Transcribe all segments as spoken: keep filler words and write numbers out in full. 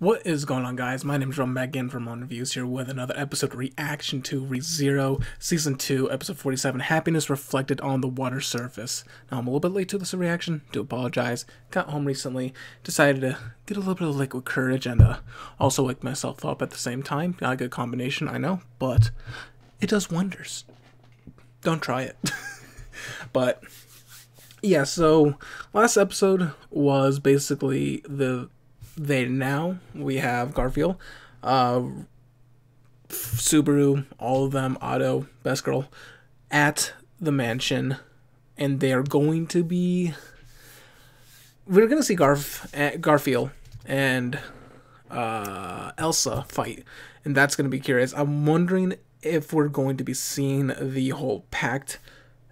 What is going on, guys? My name is Ron McGinn from Ramen Reviews, here with another episode reaction to ReZero Season two, Episode forty-seven, Happiness Reflected on the Water Surface. Now, I'm a little bit late to this reaction. Do apologize. Got home recently. Decided to get a little bit of liquid courage and uh, also wake myself up at the same time. Not a good combination, I know, but it does wonders. Don't try it. But yeah, so last episode was basically the they now we have Garfield, uh, Subaru, all of them, Otto, Best Girl, at the mansion, and they are going to be. We're gonna see Garf, Garfield, and uh, Elsa fight, and that's gonna be curious. I'm wondering if we're going to be seeing the whole pact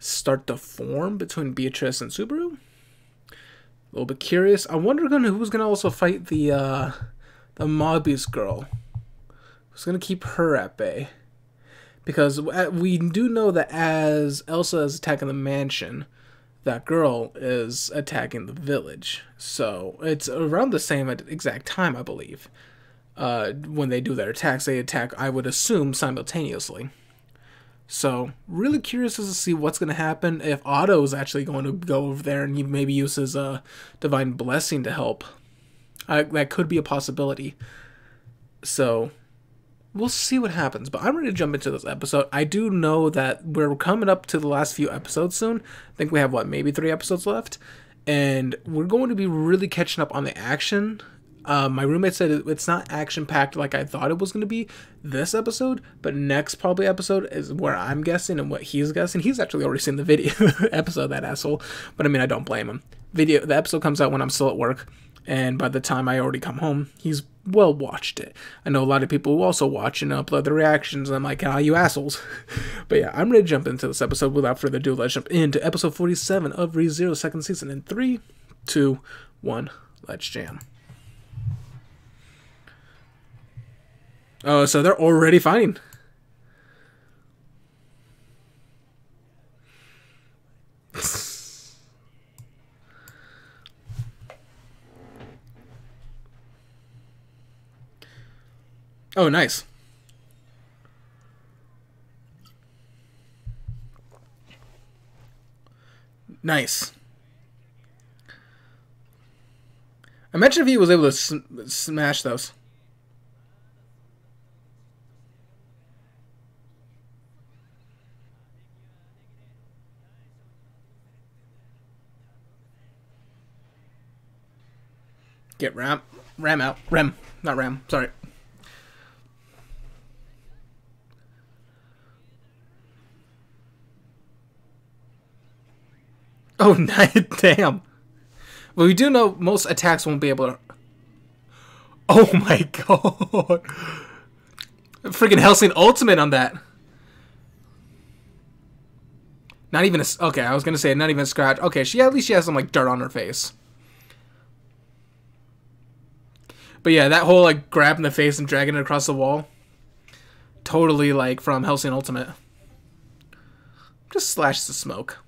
start to form between Beatrice and Subaru. A little bit curious. I wonder gonna, who's going to also fight the uh, the Mogbeast girl. Who's going to keep her at bay? Because we do know that as Elsa is attacking the mansion, that girl is attacking the village. So it's around the same exact time, I believe. Uh, when they do their attacks, they attack, I would assume, simultaneously. So, really curious to see what's going to happen if Otto is actually going to go over there and he maybe uses a divine blessing to help. I, that could be a possibility. So, we'll see what happens. But I'm ready to jump into this episode. I do know that we're coming up to the last few episodes soon. I think we have, what, maybe three episodes left? And we're going to be really catching up on the action. Uh, my roommate said it's not action-packed like I thought it was going to be this episode, but next probably episode is where I'm guessing and what he's guessing. He's actually already seen the video episode, that asshole. But I mean, I don't blame him. Video the episode comes out when I'm still at work, and by the time I already come home, he's well watched it. I know a lot of people who also watch and upload their reactions, and I'm like, ah, you assholes. But yeah, I'm ready to jump into this episode. Without further ado, let's jump into episode forty-seven of ReZero second season in three, two, one. Let's jam. Oh, so they're already fighting. Oh, nice. Nice. Imagine if he was able to sm- smash those. Get ram, ram out, rem, not ram. Sorry. Oh, damn. Well, we do know most attacks won't be able to. Oh my god! Freaking Hellsing Ultimate on that. Not even a. Okay, I was gonna say not even a scratch. Okay, she at least she has some like dirt on her face. But yeah, that whole, like, grabbing the face and dragging it across the wall. Totally, like, from Hellsing Ultimate. Just slash the smoke.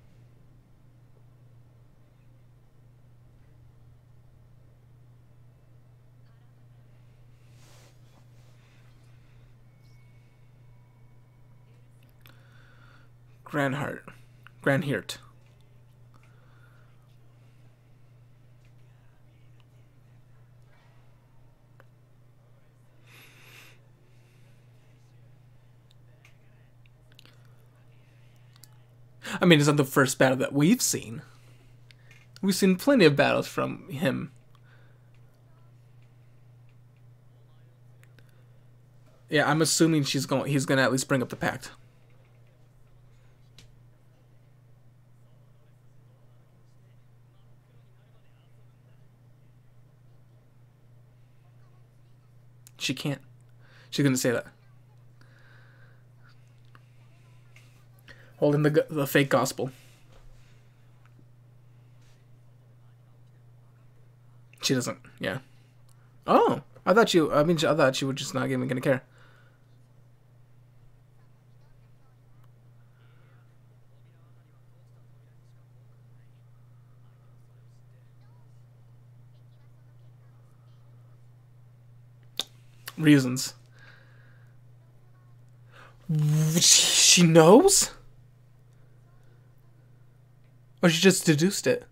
Grandheart. Grandheart. I mean, it's not the first battle that we've seen. We've seen plenty of battles from him. Yeah, I'm assuming she's going. He's going to at least bring up the pact. She can't. She's going to say that. Holding the, the fake gospel. She doesn't. Yeah. Oh, I thought you. I mean, I thought she would just not even gonna care. reasons. She knows? Or she just deduced it?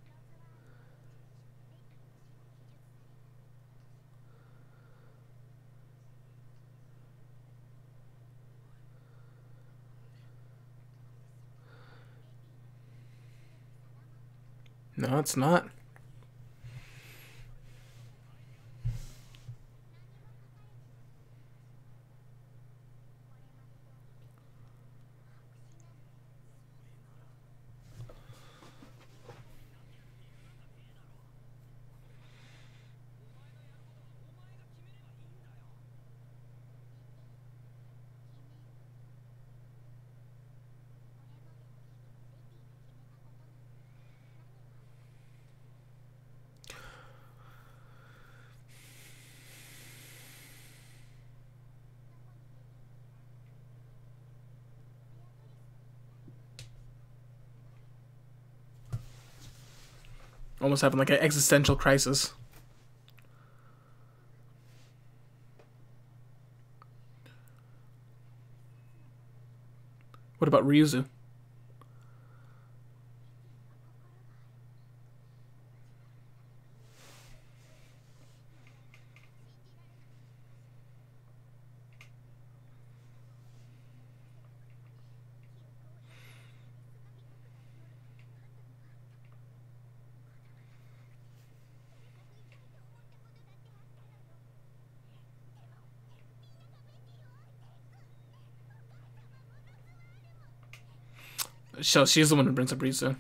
No, it's not. Almost having like an existential crisis. What about Ryuzu? So she's the one who brings up Ryuzu.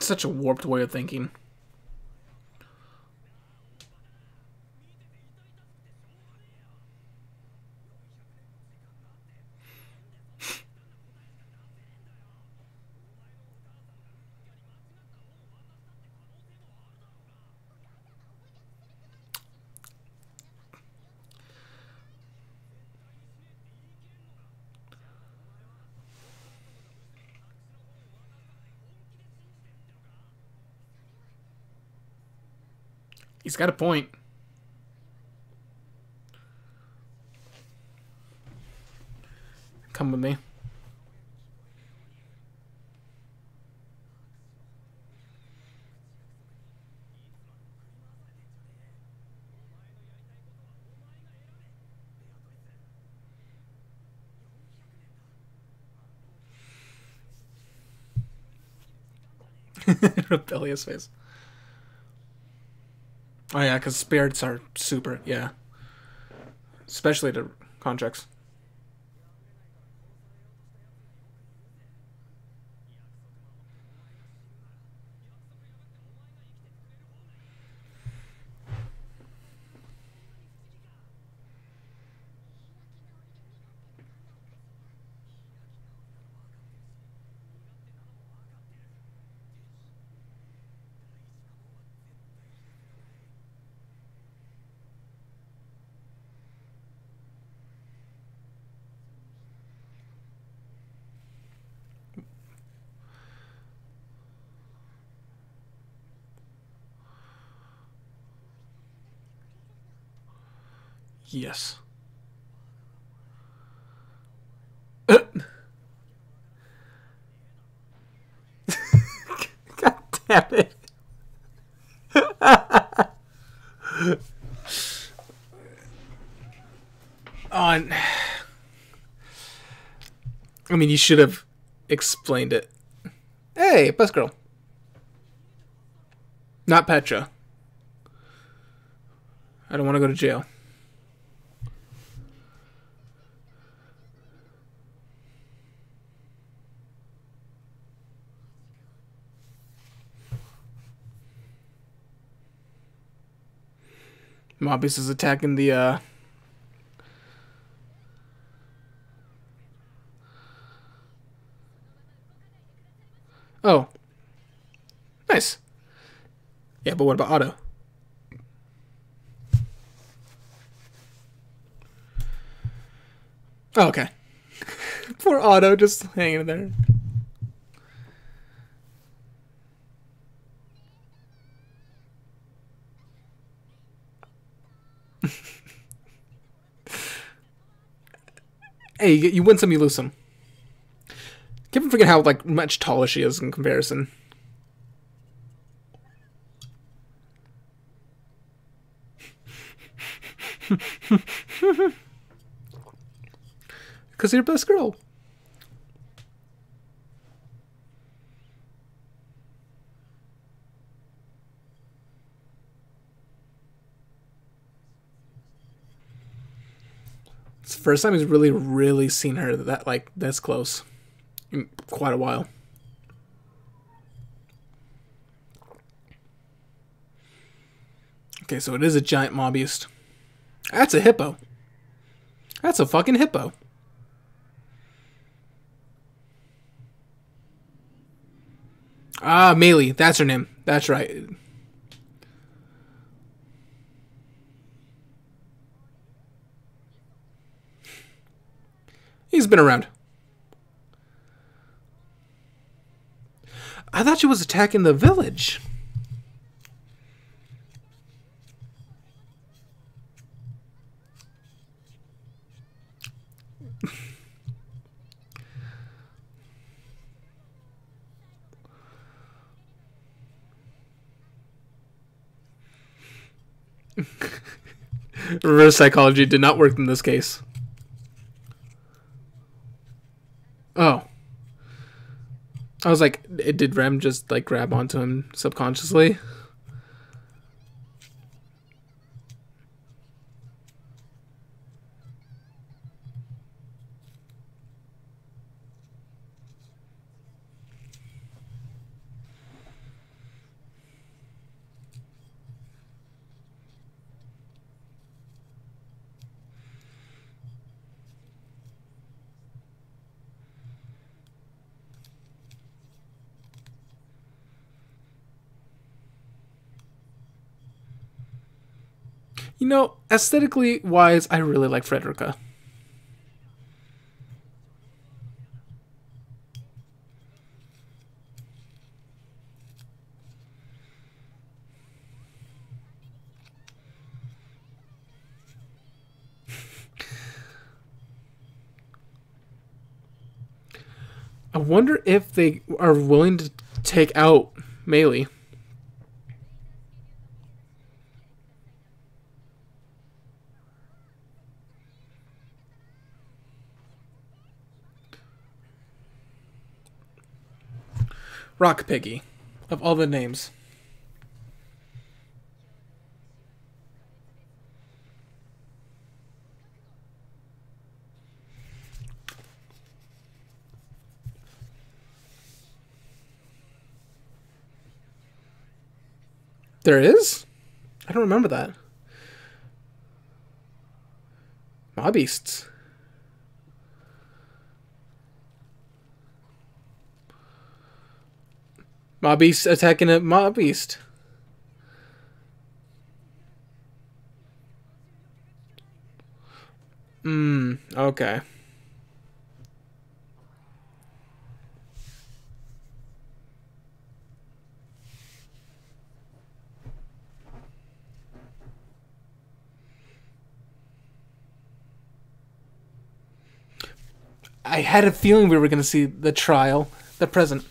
Such a warped way of thinking. He's got a point. Come with me. Rebellious face. Oh yeah, because spirits are super, yeah. Especially to contracts. Yes. Uh. God damn it. On. I mean, you should have explained it. Hey, bus girl. Not Petra. I don't want to go to jail. Mogbeast is attacking the, uh... Oh. Nice. Yeah, but what about Otto? Oh, okay. Poor Otto just hanging there. Hey, you, you win some, you lose some. Can't forget how like much taller she is in comparison. Because you're the best girl. It's the first time he's really, really seen her that like this close in quite a while. Okay, so it is a giant Mogbeast. That's a hippo. That's a fucking hippo. Ah, Meili. That's her name. That's right. He's been around. I thought she was attacking the village. Reverse psychology did not work in this case. Oh. I was like, did Rem just like grab onto him subconsciously? You know, aesthetically wise, I really like Frederica. I wonder if they are willing to take out Meili. Rock Piggy, of all the names. There is? I don't remember that. Mogbeasts. Mogbeast attacking a Mogbeast. Mmm, okay. I had a feeling we were going to see the trial, the present.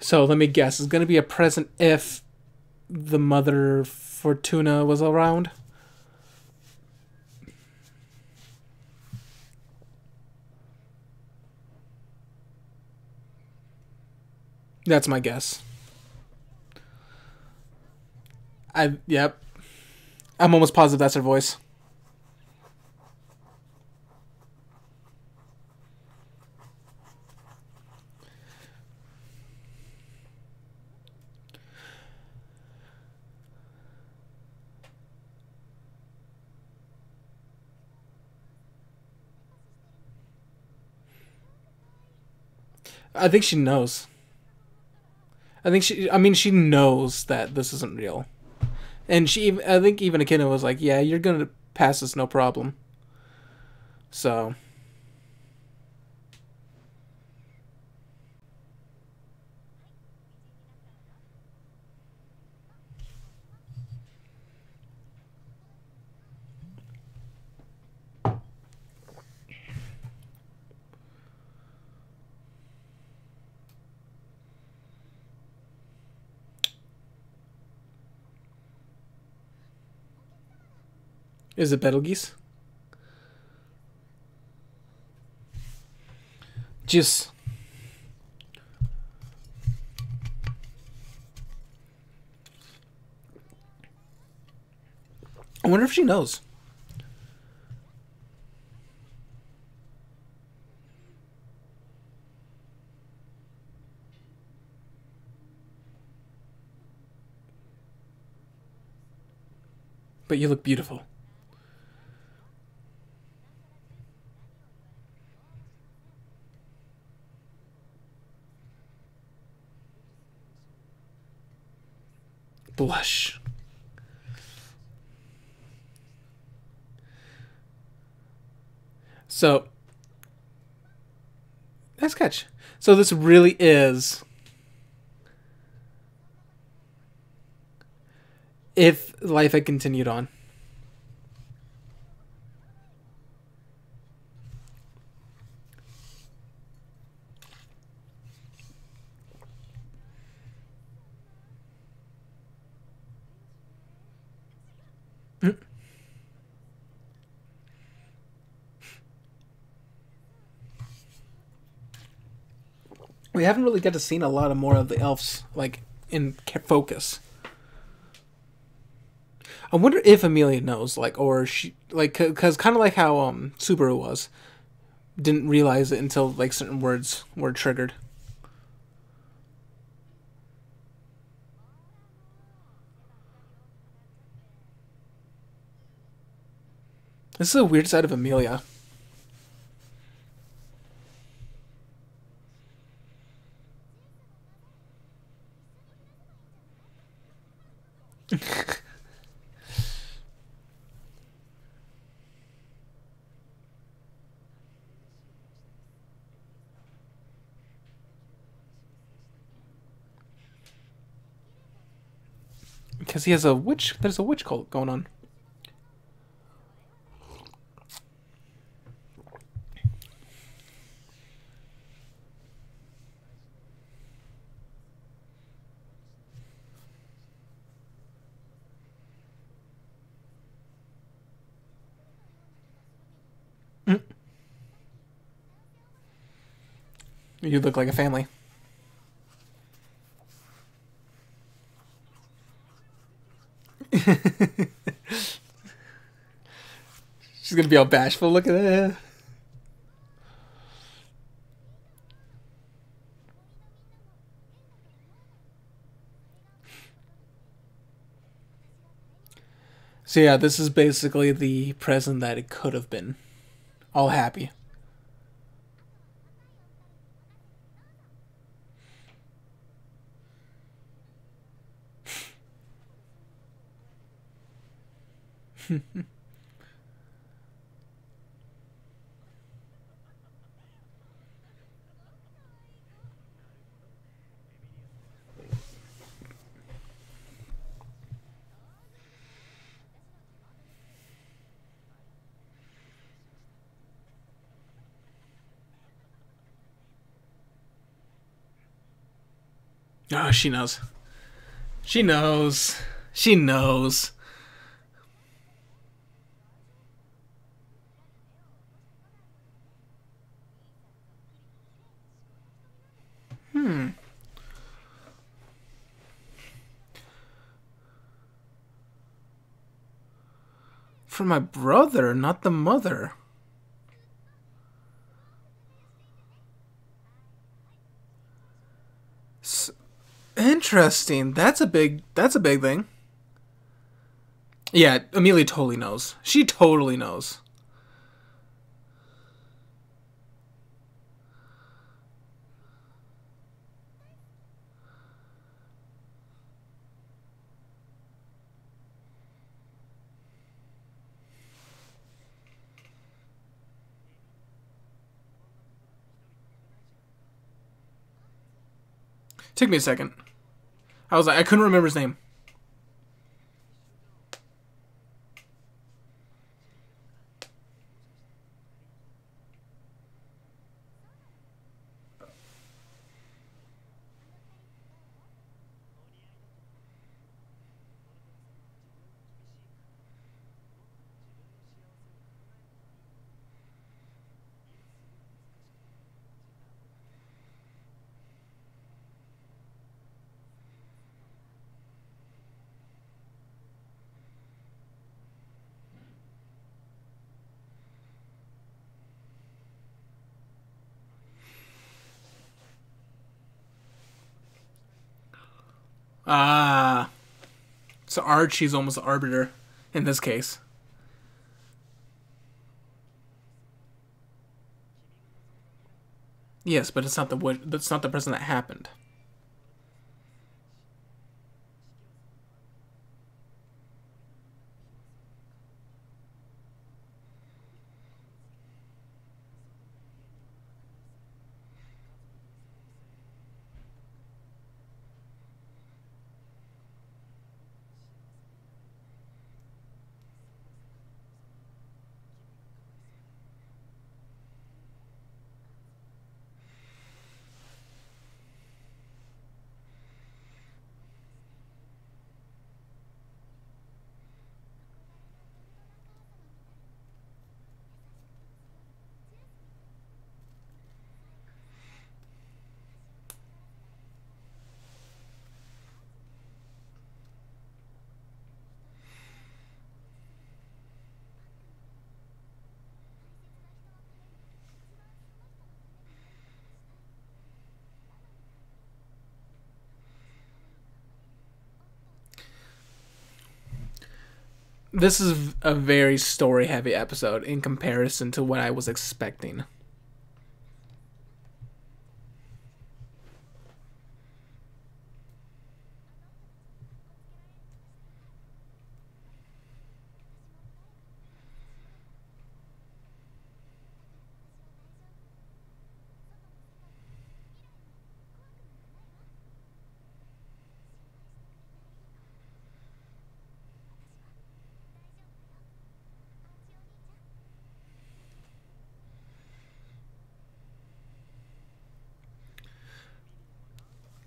So let me guess, it's going to be a present if the mother Fortuna was around. That's my guess. I yep. I'm almost positive that's her voice. I think she knows. I think she, I mean, she knows that this isn't real. And she, I think even Echidna was like, yeah, you're going to pass this, no problem. So. Is it Betelgeuse? Just I wonder if she knows. But you look beautiful. Blush. So, nice catch. So this really is, if life had continued on. We haven't really got to see a lot of more of the elves, like, in focus. I wonder if Emilia knows, like, or she, like, because kind of like how um, Subaru was. Didn't realize it until, like, certain words were triggered. This is a weird side of Emilia. Because he has a witch, there's a witch cult going on. You look like a family. She's gonna be all bashful. Look at that. So yeah, this is basically the present that it could have been. All happy. Oh, she knows. She knows. She knows. Hmm. For my brother, not the mother. S Interesting. That's a big. That's a big thing. Yeah, Emilia totally knows. She totally knows. Took me a second. I was like, I couldn't remember his name. Ah, uh, so Archie's almost the arbiter in this case. Yes, but it's not the that's not the person that happened. This is a very story-heavy episode in comparison to what I was expecting.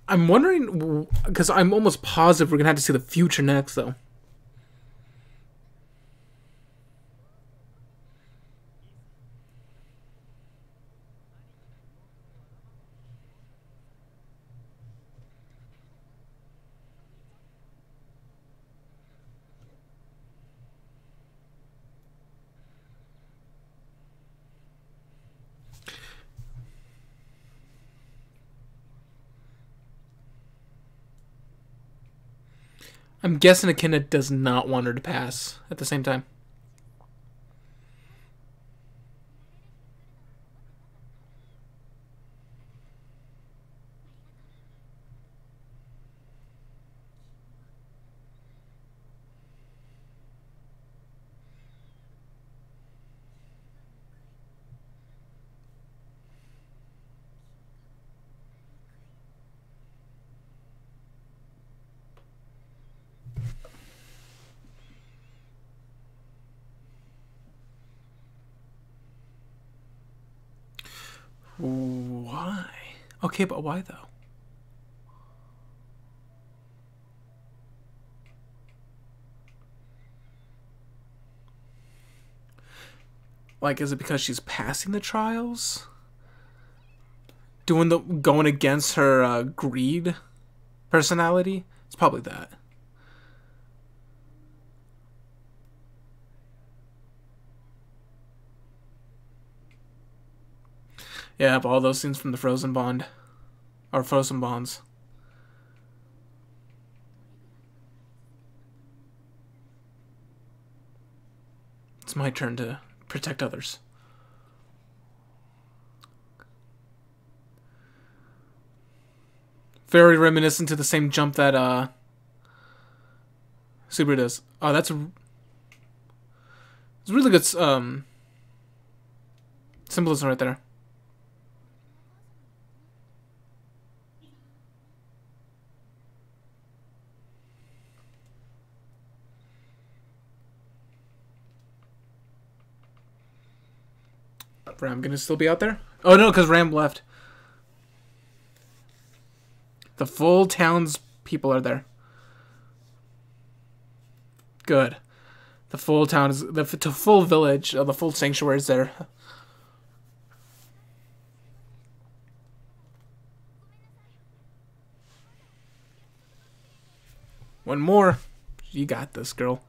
I'm wondering, because I'm almost positive we're going to have to see the future next, though. I'm guessing Echidna does not want her to pass at the same time. Why? Okay, but why though? Like, is it because she's passing the trials? Doing the going against her uh, greed personality? It's probably that. Yeah, of all those scenes from the Frozen Bond, or Frozen Bonds. It's my turn to protect others. Very reminiscent to the same jump that uh, Subaru does. Oh, that's a, it's a really good um, symbolism right there. Ram gonna still be out there? Oh no, because Ram left. The full town's people are there. Good. The full town is the, the full village. Uh, the full sanctuary is there. One more. You got this, girl.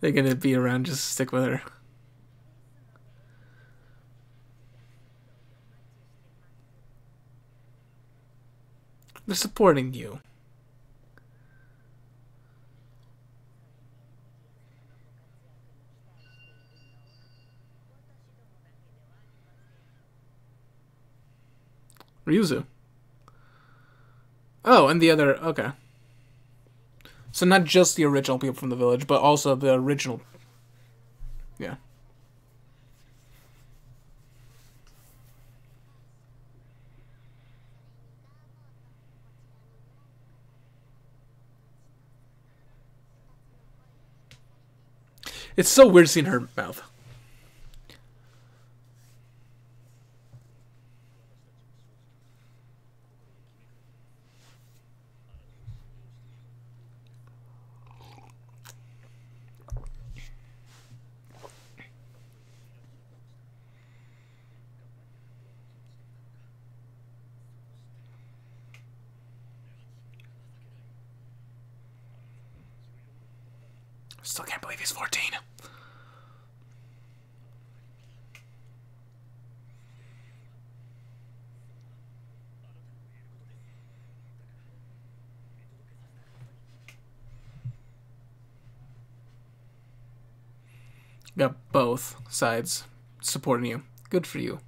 They're gonna be around, just stick with her. They're supporting you. Ryuzu. Oh, and the other... Okay. So not just the original people from the village, but also the original... Yeah. It's so weird seeing her mouth. Still can't believe he's fourteen. Got both sides supporting you. Good for you.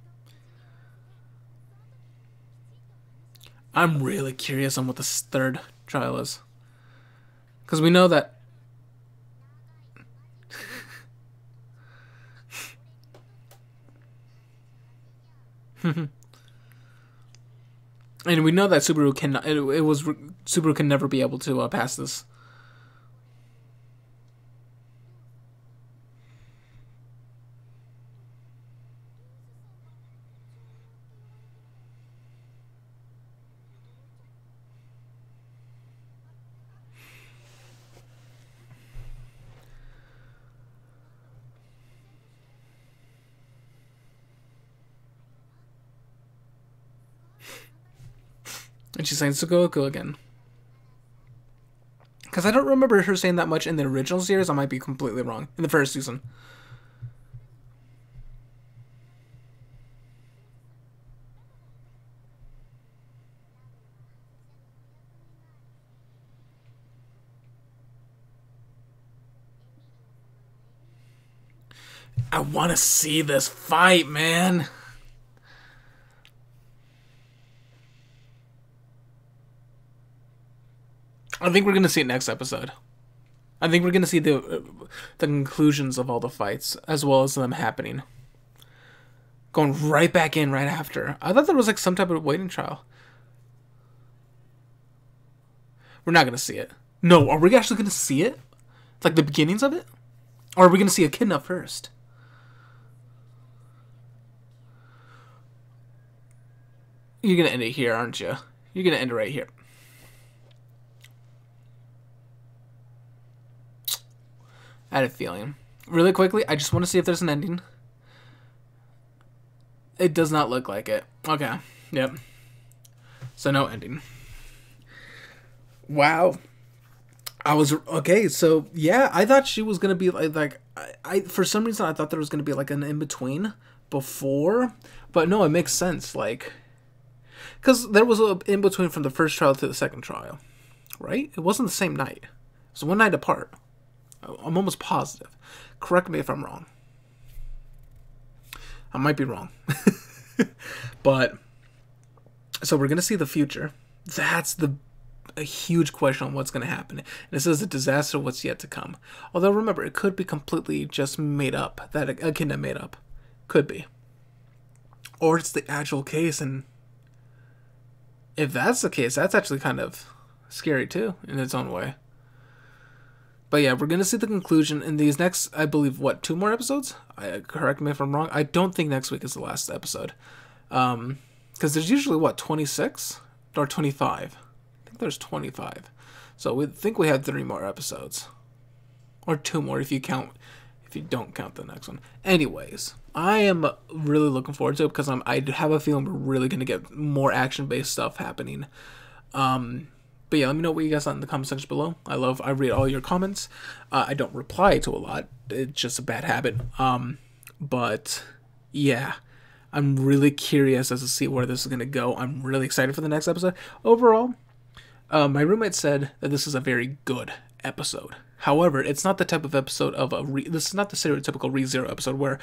I'm really curious on what this third trial is. Because we know that and we know that Subaru cannot. It, it was Subaru can never be able to uh, pass this. And she's saying Sugoku again. Because I don't remember her saying that much in the original series. I might be completely wrong. In the first season. I want to see this fight, man. I think we're going to see it next episode. I think we're going to see the uh, the conclusions of all the fights, as well as them happening. Going right back in right after. I thought there was like some type of waiting trial. We're not going to see it. No, are we actually going to see it? Like the beginnings of it? Or are we going to see Echidna first? You're going to end it here, aren't you? You're going to end it right here. I had a feeling. Really quickly, I just want to see if there's an ending. It does not look like it. Okay. Yep. So no ending. Wow. I was... Okay, so yeah, I thought she was going to be like... like I, I for some reason, I thought there was going to be like an in-between before. But no, it makes sense. Like... Because there was an in-between from the first trial to the second trial. Right? It wasn't the same night. It was one night apart. I'm almost positive. Correct me if I'm wrong. I might be wrong. But, so we're going to see the future. That's the a huge question on what's going to happen, and this is a disaster what's yet to come. Although remember, it could be completely just made up, that Echidna made up. Could be. Or it's the actual case, and if that's the case, that's actually kind of scary too, in its own way. But yeah, we're going to see the conclusion in these next, I believe, what, two more episodes? I, correct me if I'm wrong. I don't think next week is the last episode. Um, because there's usually, what, twenty-six? Or twenty-five? I think there's twenty-five. So we think we have three more episodes. Or two more if you count, if you don't count the next one. Anyways, I am really looking forward to it because I'm, I have a feeling we're really going to get more action-based stuff happening. Um... But yeah, let me know what you guys thought in the comment section below. I love, I read all your comments. Uh, I don't reply to a lot. It's just a bad habit. Um, but yeah, I'm really curious as to see where this is going to go. I'm really excited for the next episode. Overall, uh, my roommate said that this is a very good episode. However, it's not the type of episode of a, re this is not the stereotypical ReZero episode where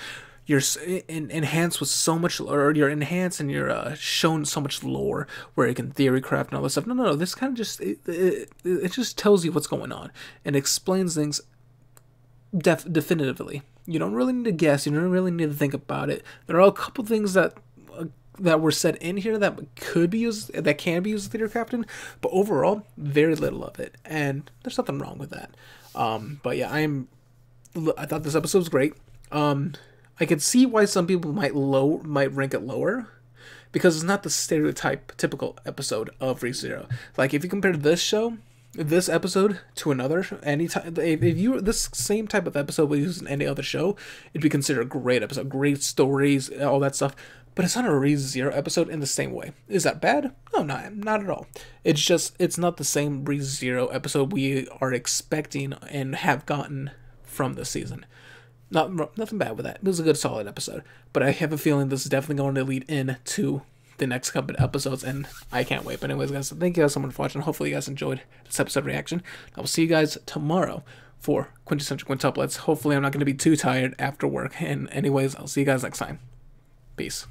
you're in enhanced with so much, or you're enhanced and you're uh, shown so much lore where you can theory craft and all this stuff. No, no, no, this kind of just, it, it, it just tells you what's going on and explains things def definitively. You don't really need to guess, you don't really need to think about it. There are a couple things that uh, that were said in here that could be used, that can be used as theory crafting, but overall, very little of it, and there's nothing wrong with that. Um, but yeah, I am. I thought this episode was great. Um, I could see why some people might low might rank it lower, because it's not the stereotype typical episode of ReZero. Like if you compare this show, this episode to another, any time if you this same type of episode was used in any other show, it'd be considered a great episode, great stories, all that stuff. But it's not a ReZero episode in the same way. Is that bad? No, not, not at all. It's just, it's not the same ReZero episode we are expecting and have gotten from this season. Not, nothing bad with that. It was a good, solid episode. But I have a feeling this is definitely going to lead into the next couple of episodes, and I can't wait. But anyways, guys, so thank you guys so much for watching. Hopefully you guys enjoyed this episode reaction. I will see you guys tomorrow for Quintessential Quintuplets. Hopefully I'm not going to be too tired after work. And anyways, I'll see you guys next time. Peace.